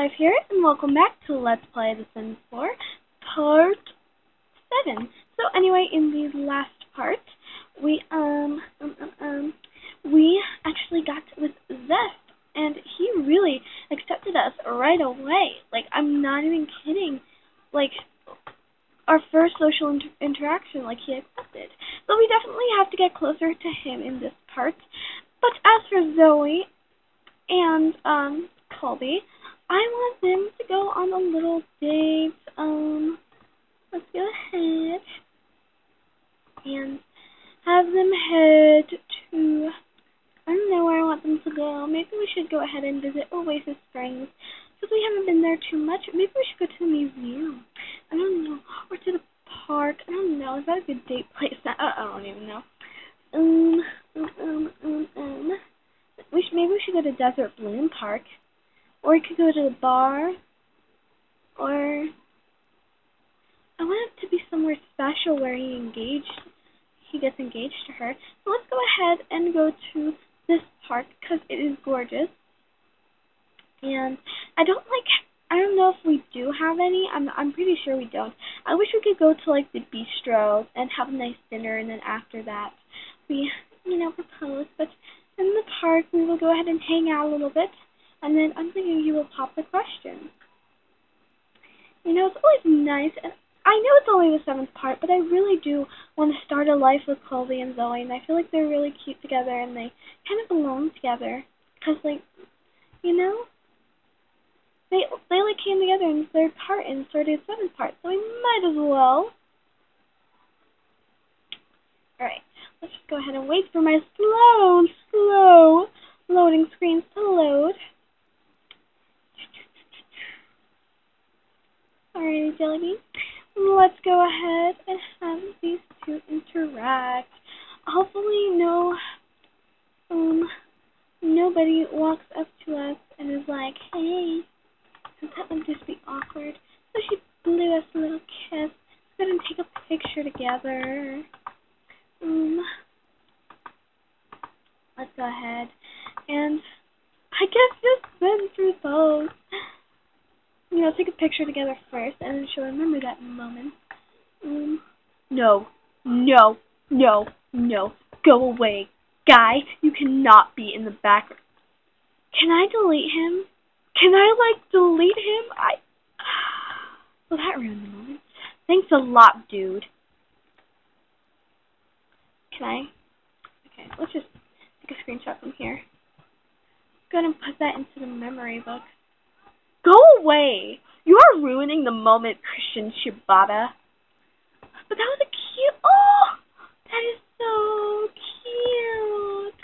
Life here, and welcome back to Let's Play The Sims 4, Part 7. So anyway, in the last part, we actually got with Zest, and he really accepted us right away. Like, I'm not even kidding. Like, our first social interaction, like, he accepted. But we definitely have to get closer to him in this part. But as for Zoe and, Colby, I want them to go on a little date. Let's go ahead and have them head to, I don't know where I want them to go. Maybe we should go ahead and visit Oasis Springs, because we haven't been there too much. Maybe we should go to the museum, I don't know, or to the park, I don't know. Is that a good date place? I don't even know. Maybe we should go to Desert Bloom Park. Or you could go to the bar, or I want it to be somewhere special where he gets engaged to her. So let's go ahead and go to this park because it is gorgeous. And I don't know if we do have any. I'm pretty sure we don't. I wish we could go to like the bistro and have a nice dinner, and then after that we propose. But in the park we will go ahead and hang out a little bit. And then I'm thinking he will pop the question. It's always nice, and I know it's only the 7th part, but I really do want to start a life with Colby and Zoe, and I feel like they're really cute together, and they kind of belong together. Because, like, they like came together in the 3rd part and started the 7th part, so we might as well. Alright, let's just go ahead and wait for my slow loading screens to load. Alrighty, Jellybean. Let's go ahead and have these two interact. Hopefully, nobody walks up to us and is like, "Hey," because that would just be awkward. So she blew us a little kiss. Let's go ahead and take a picture together. Let's go ahead, and I guess just been through both. Take a picture together first, and then she'll remember that moment. No. Go away. Guy, you cannot be in the background. Can I delete him? Can I, like, delete him? Well, that ruined the moment. Thanks a lot, dude. Can I? Okay, let's just take a screenshot from here. Go ahead and put that into the memory book. Go away! You are ruining the moment, Christian Shibata. But that was a cute... Oh! That is so cute!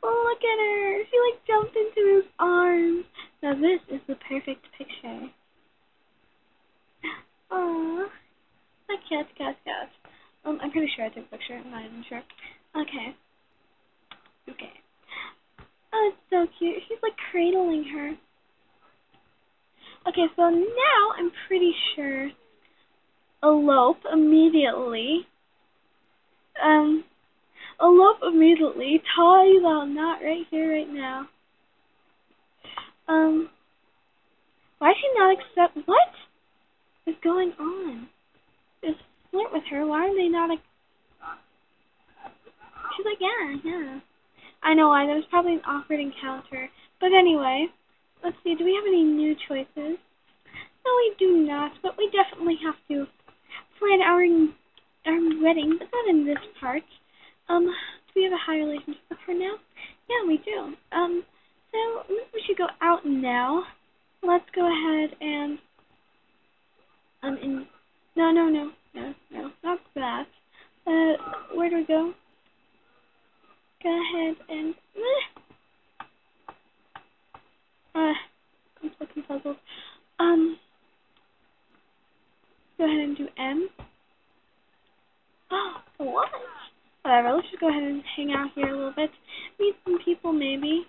Look at her! She, like, jumped into his arms. Now this is the perfect picture. Aww. Cat. I'm pretty sure I took a picture. I'm not even sure. Okay. Oh, it's so cute. He's, like, cradling her. Okay, so now I'm pretty sure elope immediately, tie thou knot right here, right now. Why is she not accept, what is going on? There's a flirt with her, why are they not, she's like, yeah. I know why, that was probably an awkward encounter, but anyway. Let's see, do we have any new choices? No, we do not, but we definitely have to plan our wedding, but not in this part. Do we have a high relationship with her now? Yeah, we do. So maybe we should go out now. Let's go ahead and, no, not that. Where do we go? Go ahead and, I'm fucking puzzled. Go ahead and do M. Oh, what? Whatever, let's just go ahead and hang out here a little bit. Meet some people, maybe.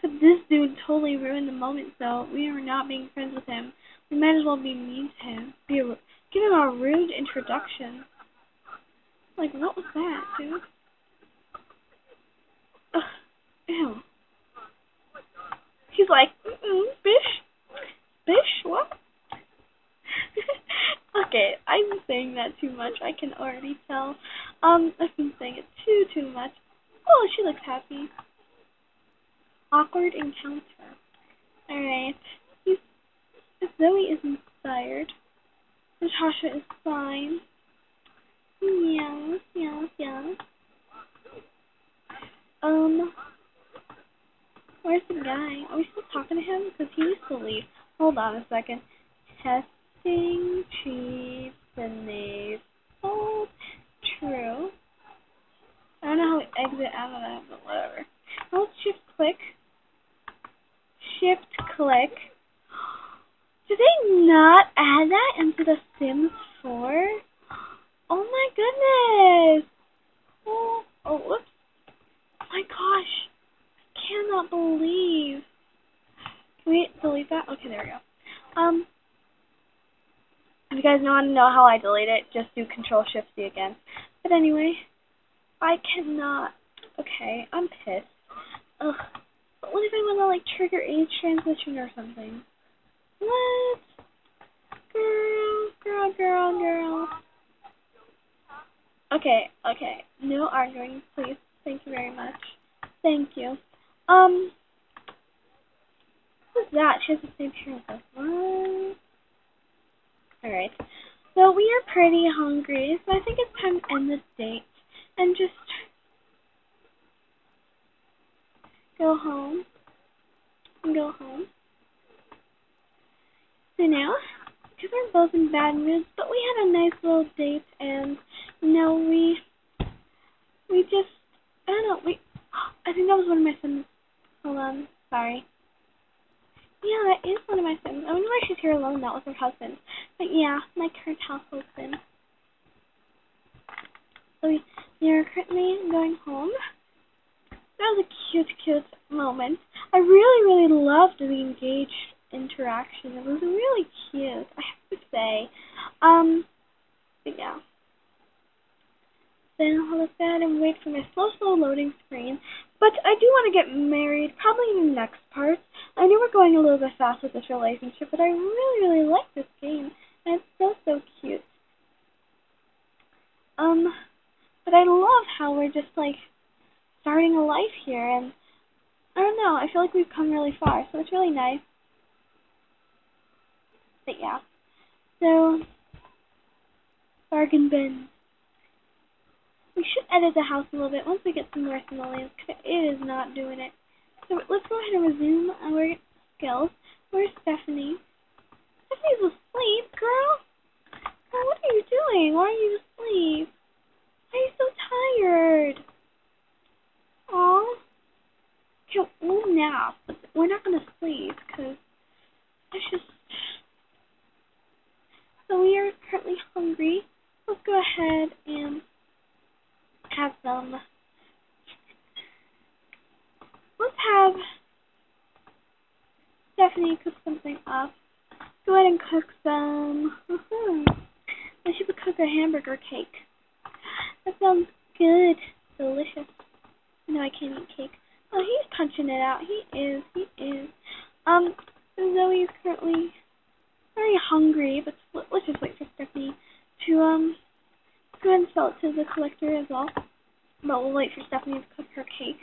Because this dude totally ruined the moment, so we are not being friends with him. We might as well be mean to him. Give him a rude introduction. Like, what was that, dude? Ugh. Ew. He's like, bitch. What? Okay, I've been saying that too much. I can already tell. I've been saying it too much. Oh, she looks happy. Awkward encounter. Alright. If Zoe is inspired, Natasha is fine. Yes, yes, yes. Where's the guy? Are we still talking to him? Because he needs to leave. Hold on a second. Testing cheese beneath hold true. I don't know how we exit out of that, but whatever. I'll shift click. Shift click. Did they not add that into The Sims 4? Oh my goodness! Oh, whoops. Oh my gosh. I cannot believe. Can we delete that? Okay, there we go. If you guys want to know how I delete it, just do Control-Shift-C again. But anyway, I cannot. Okay, I'm pissed. Ugh. But what if I want to, like, trigger age transition or something? What? Girl. Okay. No arguing, please. Thank you very much. Thank you. What's that? She has the same hair as us. What? Alright. So we are pretty hungry, so I think it's time to end this date and just go home. So now, because we're both in bad moods, but we had a nice little date, and you know, we just, I don't know, I think that was one of my Sims. Hold on, sorry. Yeah, that is one of my Sims. I wonder why she's here alone, not with her husband. But yeah, my current household Sim. So we are currently going home. That was a cute moment. I really loved the engaged interaction. It was really cute, I have to say. But yeah. Then I'll look at and wait for my slow loading screen. But I do want to get married, probably in the next part. I know we're going a little bit fast with this relationship, but I really like this game. And it's so cute. But I love how we're just, like, starting a life here, and I don't know, I feel like we've come really far, so it's really nice. But yeah. So, bargain bin. We should edit the house a little bit once we get some more simoleons, because it is not doing it. So let's go ahead and resume our skills. Where's Stephanie? Stephanie's asleep, girl. Girl, what are you doing? Why are you asleep? Why are you so tired? Aww. Okay, we'll nap, but we're not going to sleep, because it's just... So we are currently hungry. Let's go ahead and... have some. Let's have Stephanie cook something up. Go ahead and cook some. Then she would cook a hamburger cake. That sounds good. Delicious. No, I can't eat cake. Oh, he's punching it out. He is. Zoe is currently very hungry, but let's just wait for Stephanie to, go ahead and sell it to the collector as well. But we'll wait for Stephanie to cook her cake.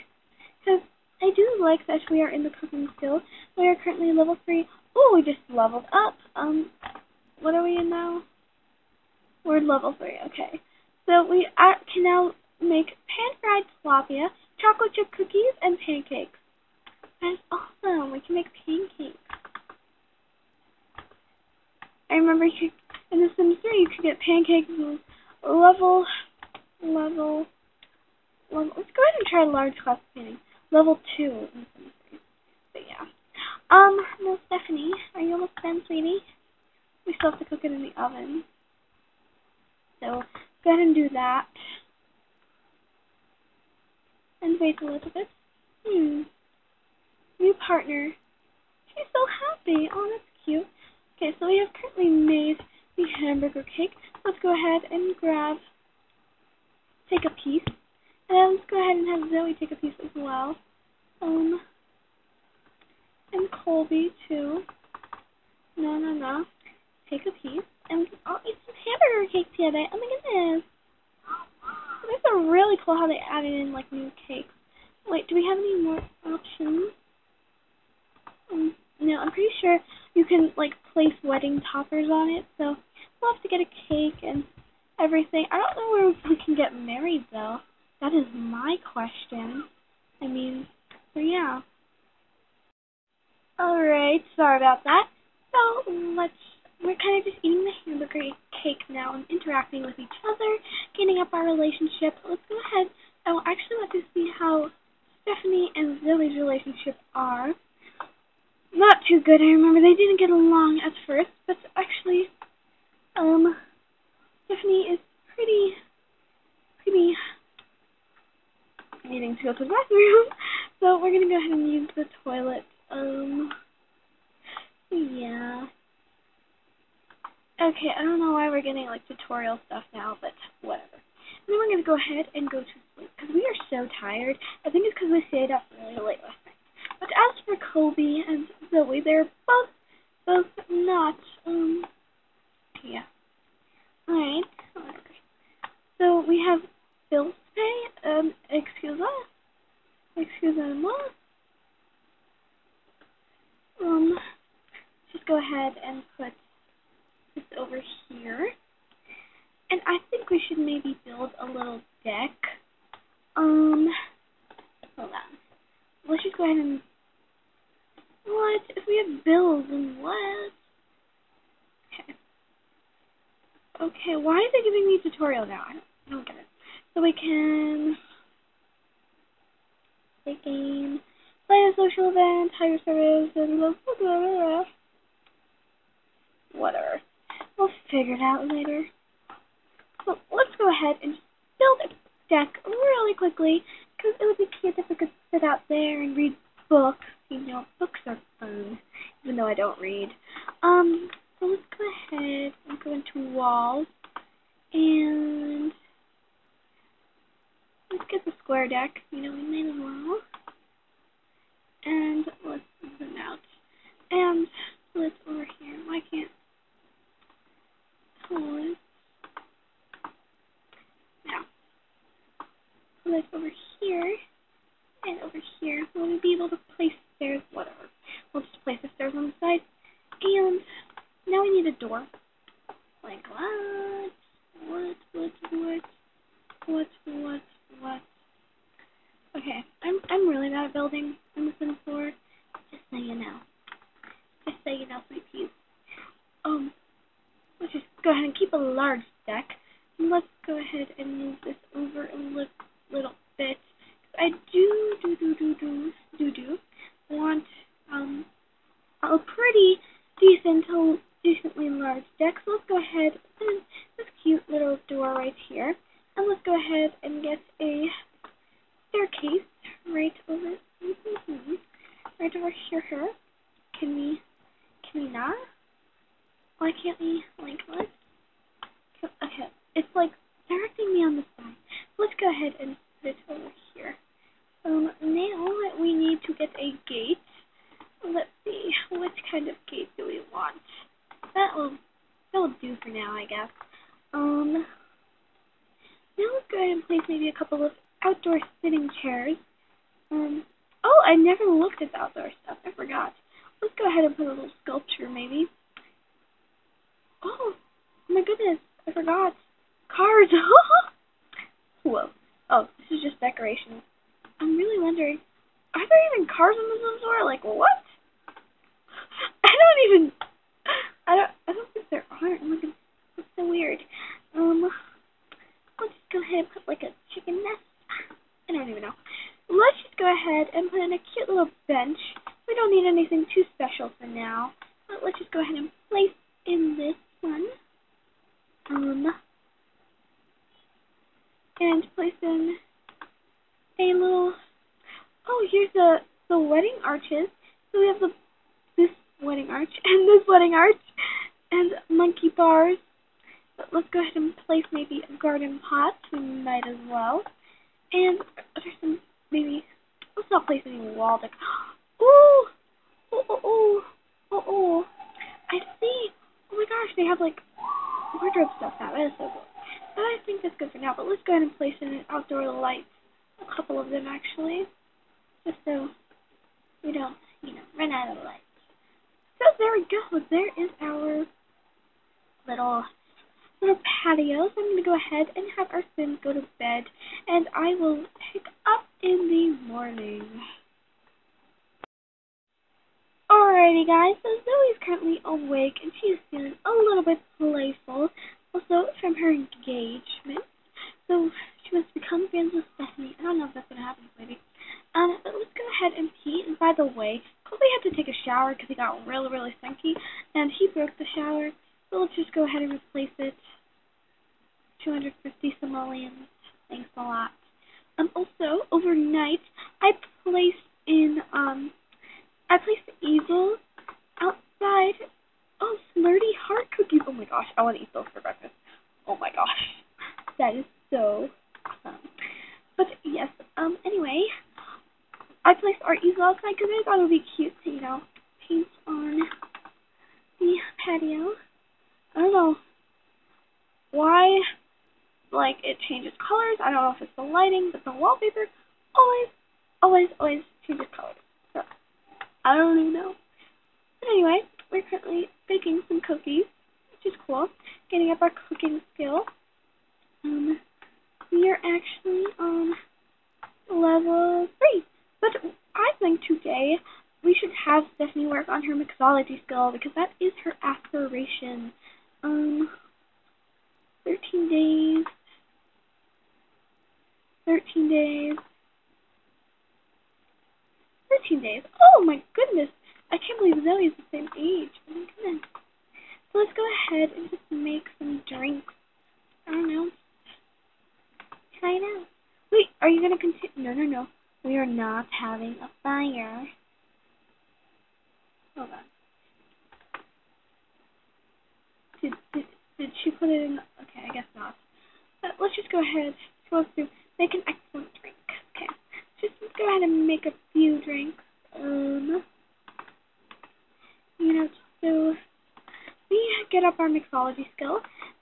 Because I do like that we are in the cooking skill. We are currently level 3. Oh, we just leveled up. What are we in now? We're level 3, okay. So we can now make pan-fried tilapia, chocolate chip cookies, and pancakes. That is awesome. We can make pancakes. I remember in The Sims 3 you could get pancakes and level. Let's go ahead and try large class painting. Level 2. But yeah. No, Stephanie, are you almost done, sweetie? We still have to cook it in the oven. So go ahead and do that. And wait a little bit. New partner. She's so happy. Oh, that's cute. Okay, so we have currently made the hamburger cake. Let's go ahead and take a piece, and then let's go ahead and have Zoe take a piece as well, and Colby too. No, no, no. Take a piece, and we can all eat some hamburger cake today. Oh my goodness. This is really cool how they added in, like, new cakes. Wait, do we have any more options? No, I'm pretty sure you can, like, place wedding toppers on it, so we'll have to get a cake and everything. I don't know where we can get married, though. That is my question. I mean, so yeah. Alright, sorry about that. So, we're kind of just eating the hamburger cake now and interacting with each other, gaining up our relationship. Let's go ahead. I will actually want to see how Stephanie and Zoe's relationship are. Not too good, I remember. They didn't get along at first, but actually, Stephanie is pretty needing to go to the bathroom. So we're going to go ahead and use the toilet. Yeah. Okay, I don't know why we're getting, like, tutorial stuff now, but whatever. And then we're going to go ahead and go to sleep, because we are so tired. I think it's because we stayed up really late last night. But as for Kobe and Zoe, they're both not, yeah. Alright, whatever. So, we have bills to pay, excuse us. Just go ahead and put this over here, and I think we should maybe build a little deck. Hold on. Let's just go ahead and what if we have bills and what? Okay. Okay. Why are they giving me a tutorial now? I don't get it. So we can play a game, play a social event, hire service, and blah blah blah blah. Whatever. We'll figure it out later. So let's go ahead and just build a deck really quickly, because it would be cute if we could sit out there and read books. You know, books are fun, even though I don't read. So let's go ahead and go into walls, and let's get the square deck. You know, we made a wall. And let's zoom out. And let's over here. Why can't toilet? Now, let's over here and over here. Will we be able to place stairs? Whatever. We'll just place the stairs on the side. And now we need a door. Like what? What? Okay, I'm really bad at building on the Sims 4. Just so you know. Let's just go ahead and keep a large deck. Let's go ahead and move this over a little bit. I do want a pretty decently large deck. So let's go ahead and this cute little door right here, and let's go ahead and get a staircase right over here. Can we not? Why can't we, like, what? Okay, it's, like, directing me on the side. Let's go ahead and put it over here. Now we need to get a gate. Let's see, which kind of gate do we want? That'll do for now, I guess. Now let's go ahead and place maybe a couple of outdoor sitting chairs. Oh, I never looked at the outdoor stuff. I forgot. Let's go ahead and put a little sculpture, maybe. Oh, my goodness. I forgot. Cards. Whoa. Oh, this is just decoration. I'm really wondering, are there even cards in the Sims 4? Like, what? I don't think there are. Oh my goodness. That's so weird. Let's just go ahead and put, like, a chicken nest. I don't even know. Let's just go ahead and put in a cute little bench. We don't need anything too special for now. But let's just go ahead and place in this one. And place in a little... Oh, here's the wedding arches. So we have this wedding arch and this wedding arch and monkey bars. But let's go ahead and place maybe a garden pot. We might as well. And there's some maybe... Let's not place any wall decor. Ooh! I see. Oh my gosh, they have like wardrobe stuff now. That is so cool. But I think that's good for now. But let's go ahead and place in an outdoor lights. A couple of them actually. Just so we don't, run out of lights. So there we go. There is our little patio. So I'm going to go ahead and have our Sims go to bed. And I will pick up in the morning. Alrighty guys, so Zoe's currently awake and she is feeling a little bit playful, also from her engagement. So she wants to become friends with Stephanie. I don't know if that's gonna happen, maybe. But let's go ahead and pee. And by the way, Kobe had to take a shower because he got really stinky, and he broke the shower. So let's just go ahead and replace it. 250 simoleons. Thanks a lot. Also overnight I placed in I placed the easel outside. Oh, Flirty Heart cookies. Oh my gosh, I want to eat those for breakfast. Oh my gosh. That is so awesome. But yes, anyway, I placed our easel outside because I thought it would be cute to, paint on the patio. I don't know why, it changes colors. I don't know if it's the lighting, but the wallpaper always changes colors. I don't even know. But anyway, we're currently baking some cookies, which is cool. Getting up our cooking skill. We are actually on level 3. But I think today we should have Stephanie work on her mixology skill because that is her aspiration. 13 days. Oh my goodness. I can't believe Zoe is the same age. Oh my goodness. So let's go ahead and just make some drinks. I don't know. Try it out. Wait, are you going to continue? No. We are not having a fire. Hold on. Did she put it in? Okay, I guess not. But let's just go ahead. She wants to make an excellent drink. Okay. Just go ahead and make a few drinks, so we get up our mixology skill.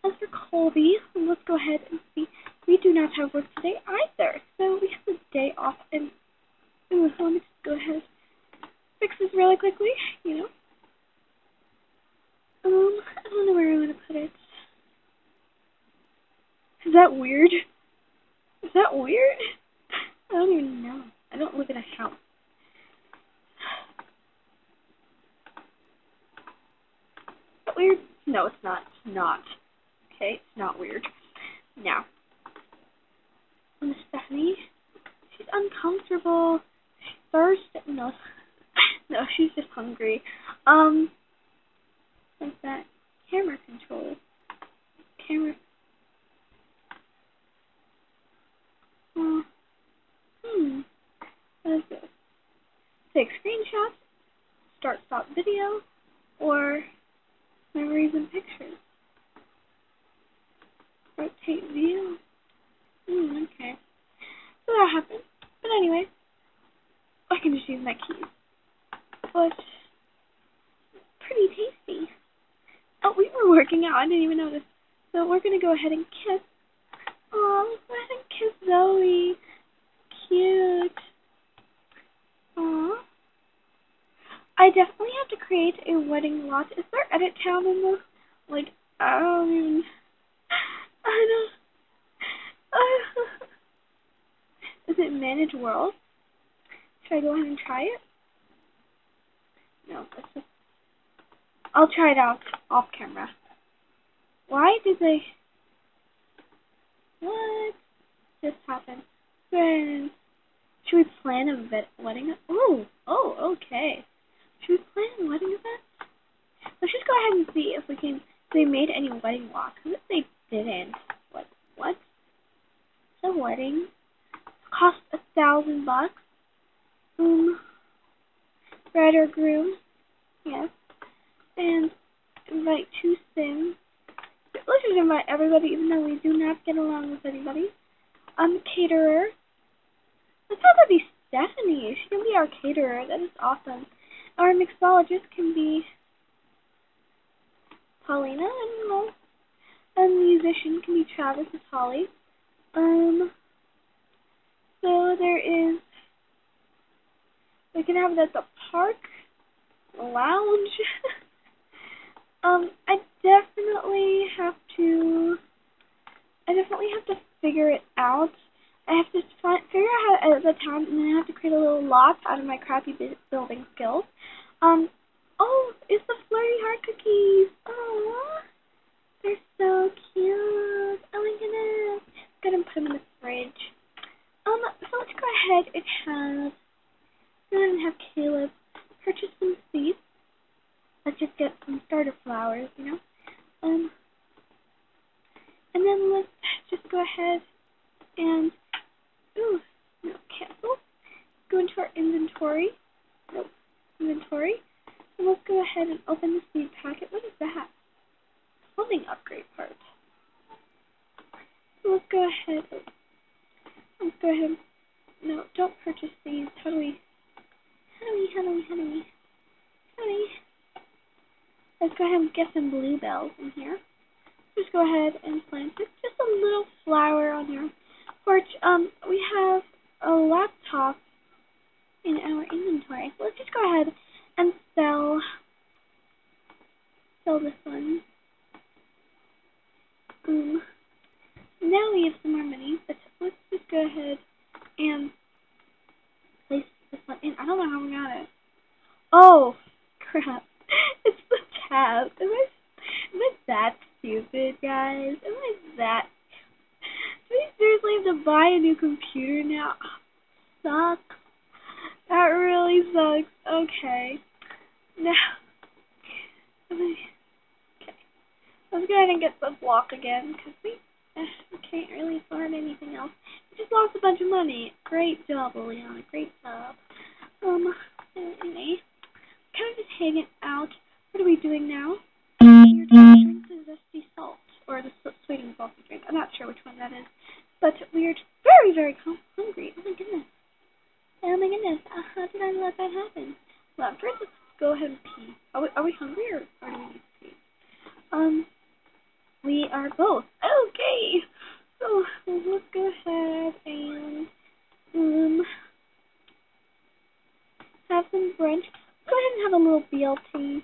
As for Colby, let's go ahead and see. We do not have work today either, so we have a day off, and so let me just go ahead and fix this really quickly, I don't know where I want to put it. Is that weird? I don't even know. I don't live in a house. Is that weird? No, it's not. It's not. Okay, it's not weird. Now, Miss Stephanie, she's uncomfortable. She's thirsty. No, no, she's just hungry. Like that camera control. Camera. What is this? Take screenshots, start stop video, or memories and pictures. Rotate view. Okay. So that happened. But anyway, I can just use my keys. But pretty tasty. Oh, we were working out. I didn't even notice. So we're gonna go ahead and kiss. Oh, let's go ahead and kiss Zoe. Cute. Aww. I definitely have to create a wedding lot. Is there edit town in this? I don't. Is it manage world? Should I go ahead and try it? No, that's just. I'll try it out off camera. Why did they? What just happened? Friends. Should we plan a wedding? Oh, okay. Should we plan a wedding event? Let's just go ahead and see if we can. If they made any wedding walks. If they didn't, what? The wedding cost $1,000. Bride or groom? Yes. And invite 2 Sims. Let's just invite everybody, even though we do not get along with anybody. Caterer. Let's have her be Stephanie. She can be our caterer. That is awesome. Our mixologist can be Paulina, and a musician can be Travis, it's Holly. So there is, we can have it at the park, lounge. I definitely have to figure it out. I have to figure out how to edit the town, and then I have to create a little loft out of my crappy building skills. Oh, it's the flirty heart cookies. Aww, they're so cute. Oh my goodness. Let's go ahead and put them in the fridge. So let's go ahead and have Caleb purchase some seeds. Let's just get some starter flowers, you know. And then let's just go ahead and cancel. Go into our inventory. Inventory. And let's go ahead and open the seed packet. What is that? Clothing upgrade part. So let's go ahead. No, don't purchase these. How do we? Let's go ahead and get some bluebells in here. Just go ahead and plant just a little flower on your porch. We have a laptop in our inventory. So let's just go ahead and sell this one. Now we have some more money, but let's just go ahead and place this one in. I don't know how we got it. Oh, crap. It's the tab. Am I that stupid, guys? Do we seriously have to buy a new computer now? Oh, sucks. That really sucks. Okay. Now, okay. Let's go ahead and get the block again, because we can't really afford anything else. We just lost a bunch of money. Great job, Eliana. Great job. Anyway, kind of just hanging out. What are we doing now? You're trying to drink the zesty salt, or the sweet and salty drink. I'm not sure which one that is, but we are very, very hungry. Oh my goodness. How did I let that happen? Well, first let's go ahead and pee. Are we hungry, or do we need to pee? We are both. Okay. So let's go ahead and have some brunch. Go ahead and have a little BLT.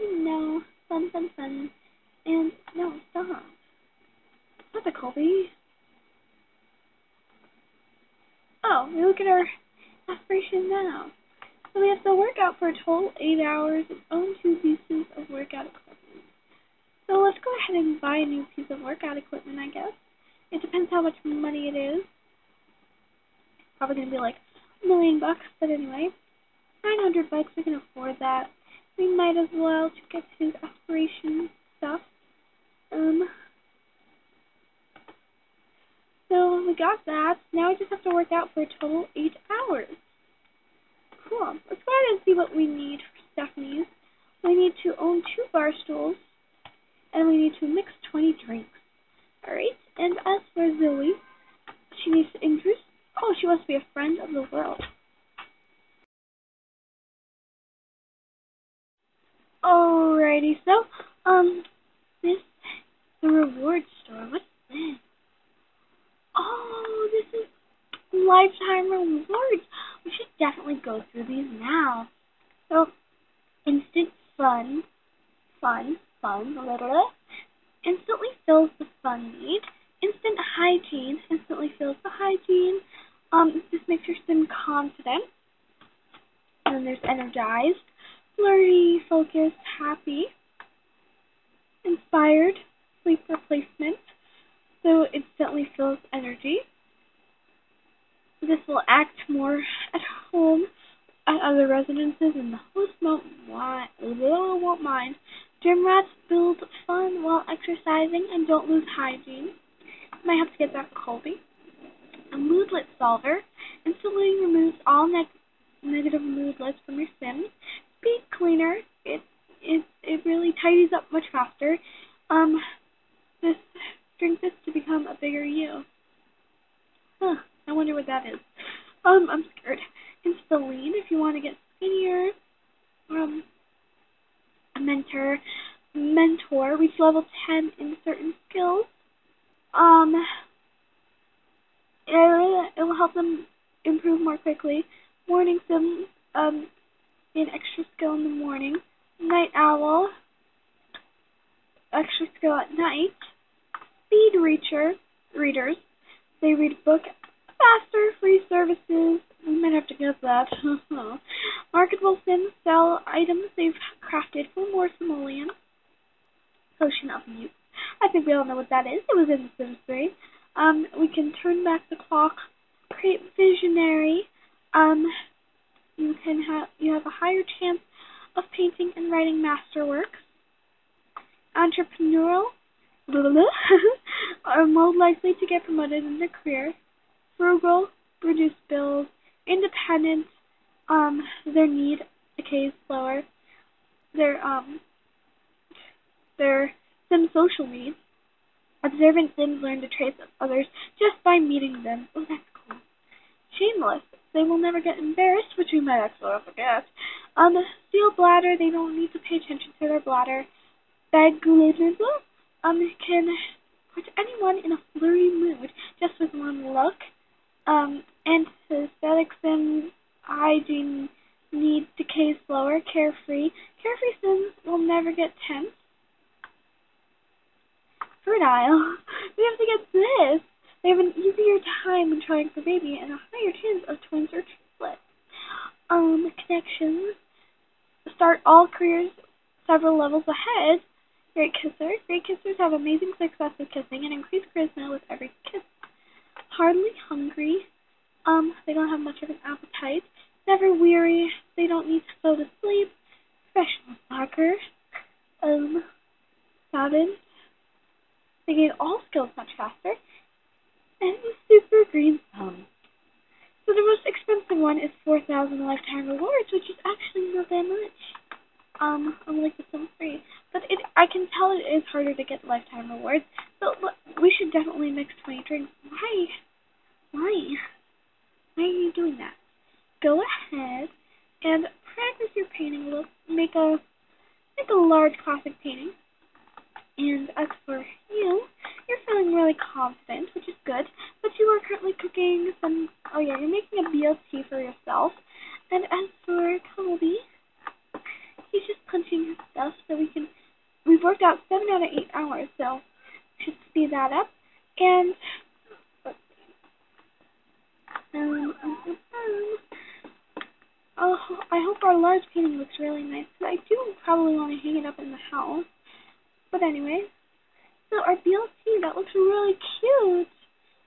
You know, fun. And no, stop. Stop it, Colby. Oh, we look at our aspiration now. So we have to work out for a total 8 hours and own 2 pieces of workout equipment. So let's go ahead and buy a new piece of workout equipment, I guess. It depends how much money it is. Probably going to be like $1 million, but anyway. 900 bucks, we can afford that. We might as well just get to aspiration stuff. So we got that. Now we just have to work out for a total 8 hours. Cool. Let's go ahead and see what we need for Stephanie's. We need to own 2 bar stools, and we need to mix 20 drinks. Alright, and as for Zoe, she needs to introduce... Oh, she wants to be a friend of the world. Alrighty, so, this, the reward store, what's this? Oh, this is lifetime rewards. We should definitely go through these now. So, instant fun, blah, blah, blah. Instantly fills the fun need. Instant hygiene, instantly fills the hygiene. This makes your sim confident. And then there's energized, flirty, focused, happy, inspired, sleep replacement. So instantly fills energy. This will act more at home at other residences, and the host won't mind. Gym rats build fun while exercising and don't lose hygiene. Might have to get that for Colby. A moodlet solver instantly removes all negative moodlets from your sim. Speed cleaner, it really tidies up much faster. Drink this to become a bigger you. Huh, I wonder what that is. I'm scared. Insta-lean if you want to get skinnier. A mentor, mentor. Reach level 10 in certain skills. It will help them improve more quickly. Morning Sim, be an extra skill in the morning. Night Owl, extra skill at night. Speed readers, they read a book faster, free services. We might have to get that. Marketable Sims sell items they've crafted for more simoleons. Potion of Youth. I think we all know what that is. It was in The Sims 3. We can turn back the clock. Create Visionary. You have a higher chance of painting and writing masterworks. Entrepreneurial. Are more likely to get promoted in their career. Frugal, reduce bills. Independent, their need decays slower. Their Sim social needs. Observant Sims learn the traits of others just by meeting them. Oh, that's cool. Shameless. They will never get embarrassed, which we might actually forget. Seal bladder. They don't need to pay attention to their bladder. Bagulable. Can put anyone in a flirty mood just with one look. Aesthetic Sims. Hygiene needs decay slower. Carefree. Carefree Sims will never get tense. Fertile. We have to get this. They have an easier time when trying for baby and a higher chance of twins or triplets. Connections. Start all careers several levels ahead. Great kisser. Great kissers have amazing success with kissing and increase charisma with every kiss. Hardly hungry. They don't have much of an appetite. Never weary. They don't need to go to sleep. Professional soccer. Savage. They gain all skills much faster. And the super green thumb. So the most expensive one is 4,000 lifetime rewards, which is actually not that much. Unlike the Sims 3. But I can tell it is harder to get lifetime rewards. So we should definitely mix 20 drinks. Why are you doing that? Go ahead and practice your painting. Look, make a large classic painting. And as for you, you're feeling really confident, which is good. But you are currently cooking some. Oh yeah, you're making a BLT for yourself. And as for Colby, he's just punching his stuff so we can. We've worked out 7 out of 8 hours, so should speed that up. And oh, I hope our large painting looks really nice. But I do probably want to hang it up in the house. But anyway, so our BLT, that looks really cute.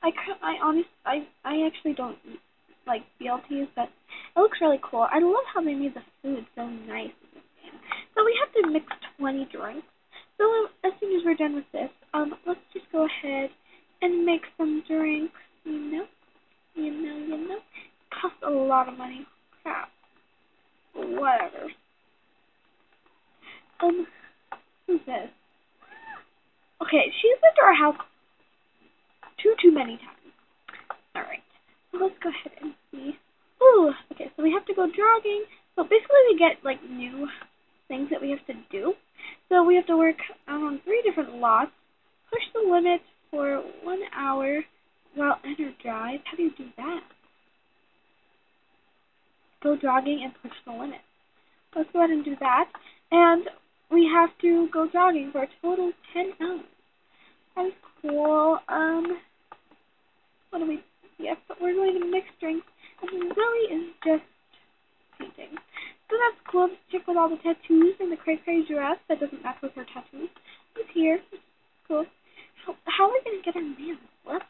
I actually don't like BLTs, but it looks really cool. I love how they made the food so nice in this game. So we have to mix 20 drinks. So as soon as we're done with this, let's just go ahead and make some drinks. You know. It costs a lot of money. Crap. Whatever. Who's this? Okay, she's been to our house too many times. Alright, so let's go ahead and see. Ooh, okay, so we have to go jogging. So basically we get, like, new things that we have to do. So we have to work on 3 different lots. Push the limit for 1 hour while energized. How do you do that? Go jogging and push the limit. Let's go ahead and do that. And we have to go jogging for a total of 10 hours. That is cool. What do we? Yes, but we're going to mix drinks. And then Zoe is just painting. So that's cool. This chick with all the tattoos and the cray-cray dress that doesn't match with her tattoos is here. Cool. How are we gonna get our man? What?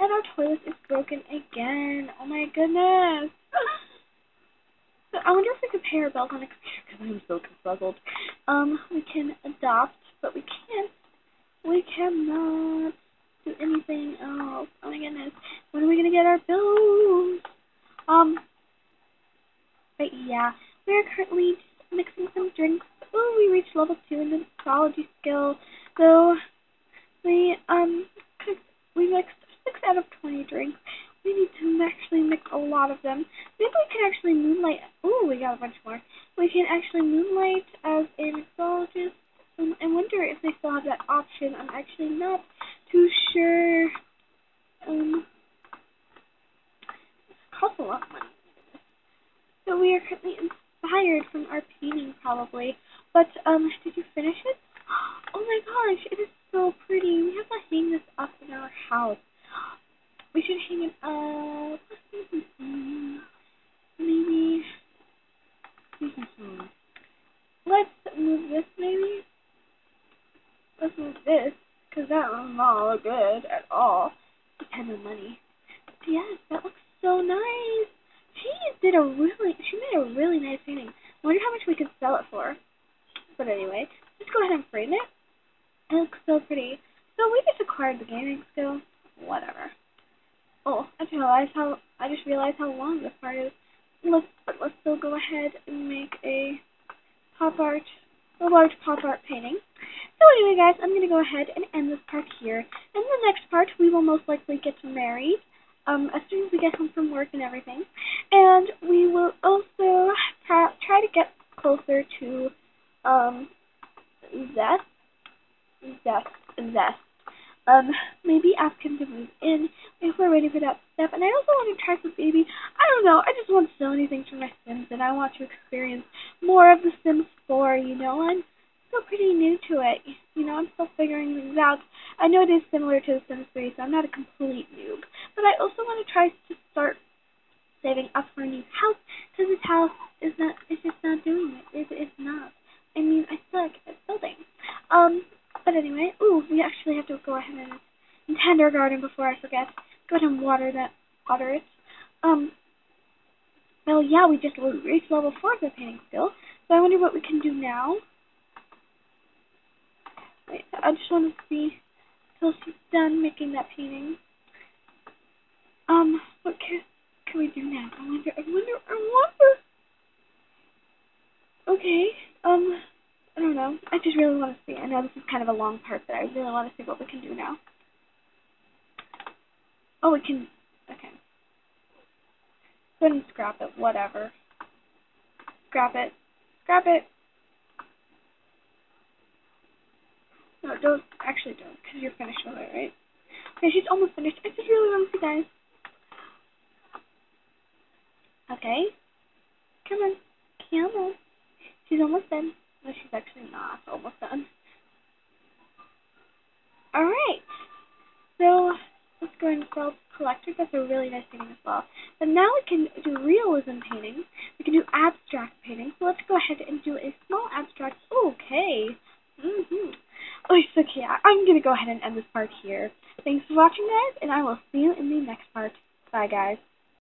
And our toilet is broken again. Oh my goodness. I wonder if we could pay our bills on a computer because I'm so confuzzled. We can adopt, but we can't. We cannot do anything else. Oh my goodness. When are we going to get our bills? But yeah, we are currently just mixing some drinks. Oh, we reached level 2 in the mixology skill. So we mixed 6 out of 20 drinks. We need to actually make a lot of them. Maybe we can actually moonlight. Oh, we got a bunch more. We can actually moonlight as a mixologist. I wonder if they still have that option. I'm actually not too sure. This costs a lot of money. So we are currently inspired from our painting, probably. But did you finish it? Oh my gosh, it is so pretty. We have to hang this up in our house. We should hang it up. Maybe. Let's move this, maybe. Let's move this, because that doesn't look good at all. Depends on money. But yes, that looks so nice. She made a really nice painting. I wonder how much we could sell it for. But anyway, let's go ahead and frame it. It looks so pretty. So we just acquired the gaming skill. Whatever. Oh, I just realized how long this part is. Let's still go ahead and make a large pop art painting. So anyway, guys, I'm gonna go ahead and end this part here. In the next part, we will most likely get married. As soon as we get home from work and everything, and we will also try to get closer to Zest. Maybe ask him to move in if we're ready for that step. And I also want to try for baby. I don't know. I just want so many things for my Sims, and I want to experience more of the Sims 4. You know, I'm still pretty new to it. You know, I'm still figuring things out. I know it is similar to the Sims 3, so I'm not a complete noob. But I also want to try to start saving up for a new house, because this house is not. It's just not doing it. It's not. I mean, I suck at building. But anyway, ooh, we actually have to go ahead and tend our garden before I forget. Go ahead and water it. Well, yeah, we just reached level 4 of the painting skill, so I wonder what we can do now. Wait, I just want to see till she's done making that painting. What can we do now? I wonder. Okay, I don't know. I just really want to see. I know this is kind of a long part, but I really want to see what we can do now. Oh, we can... Okay. Go ahead and scrap it. Whatever. Scrap it. Scrap it. No, don't. Actually, don't, because you're finished with it, right? Okay, she's almost finished. I just really want to see, guys. Okay. Come on. Come on. She's almost done. No, she's actually not almost done. Alright. So, let's go and sell collectors. That's a really nice painting as well. But now we can do realism painting. We can do abstract painting. So let's go ahead and do a small abstract. Okay. Okay, I'm going to go ahead and end this part here. Thanks for watching, guys, and I will see you in the next part. Bye, guys.